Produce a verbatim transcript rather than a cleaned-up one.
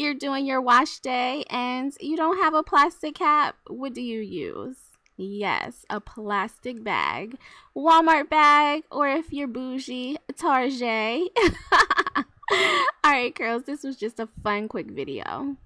you're doing your wash day and you don't have a plastic cap, what do you use? Yes, a plastic bag. Walmart bag, or if you're bougie, Target. All right, girls, this was just a fun, quick video.